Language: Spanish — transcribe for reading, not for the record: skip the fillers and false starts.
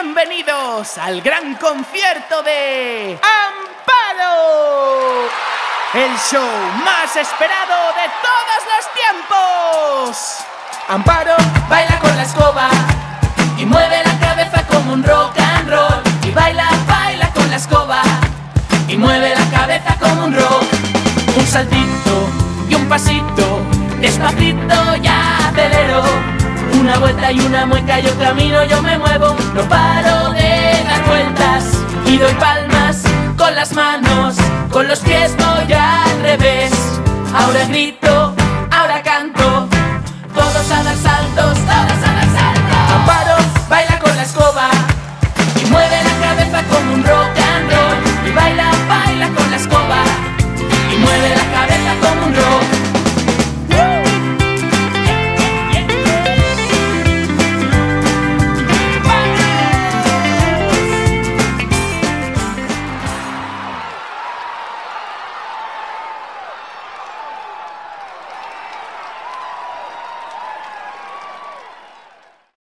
Bienvenidos al gran concierto de Amparo, el show más esperado de todos los tiempos. Amparo baila con la escoba y mueve la cabeza como un rock and roll. Y baila, baila con la escoba y mueve la cabeza como un rock. Un saltito y un pasito, despacito ya acelero. Una vuelta y una mueca yo camino, yo me muevo, no paro de dar vueltas. Y doy palmas con las manos, con los pies voy al revés. Ahora grito